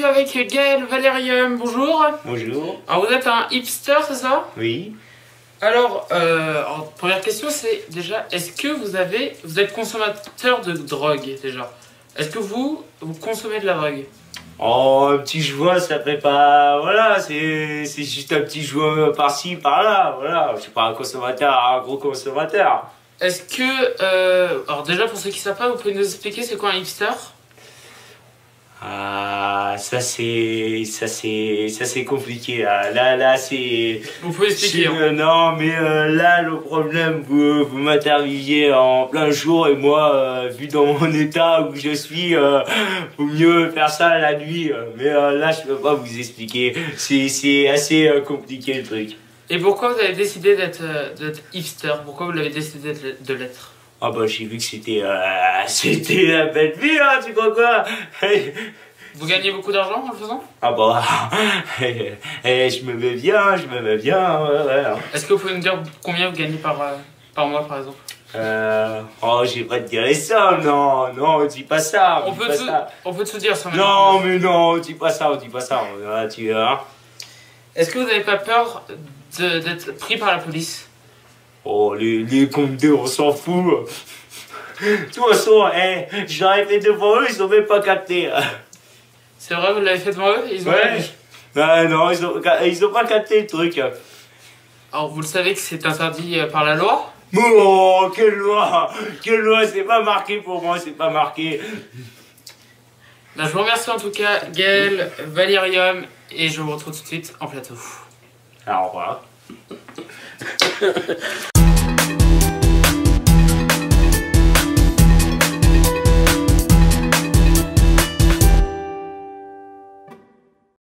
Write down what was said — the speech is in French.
suis avec Gaël Valérium, bonjour. Bonjour. Alors vous êtes un hipster, c'est ça? Oui. Alors, première question c'est déjà, est-ce que vous êtes consommateur de drogue déjà? Est-ce que vous consommez de la drogue? Oh, un petit joint, ça prépare, voilà, c'est juste un petit joint par-ci, par-là, voilà. Je suis pas un consommateur, un gros consommateur. Est-ce que, alors déjà pour ceux qui ne savent pas, vous pouvez nous expliquer c'est quoi un hipster? Ah, ça c'est compliqué là, là c'est... Vous pouvez expliquer hein. Non mais là le problème, vous m'interviewez en plein jour et moi, vu dans mon état où je suis, vaut mieux faire ça la nuit. Mais là je peux pas vous expliquer, c'est assez compliqué le truc. Et pourquoi vous avez décidé d'être hipster? Pourquoi vous l'avez décidé de l'être? Ah bah j'ai vu que c'était la belle vie, hein, tu crois quoi? Vous gagnez beaucoup d'argent en le faisant? Ah bah, je me mets bien, ouais. Est-ce que vous pouvez me dire combien vous gagnez par mois par exemple? Oh, j'ai pas de dire ça, non, dis pas ça. On peut tout dire ça maintenant. Non, mais non, dis pas ça. Tu verras. Est-ce que vous n'avez pas peur d'être pris par la police? Oh, les condés, on s'en fout. De toute façon, j'aurais fait devant eux, ils n'ont même pas capté. C'est vrai, vous l'avez fait devant eux? Ils ont non, ils n'ont pas capté le truc. Alors, vous le savez que c'est interdit par la loi? Oh, quelle loi! Quelle loi! C'est pas marqué pour moi, c'est pas marqué. Ben, je vous remercie en tout cas, Gaël, Valérium, et je vous retrouve tout de suite en plateau. Alors, au revoir.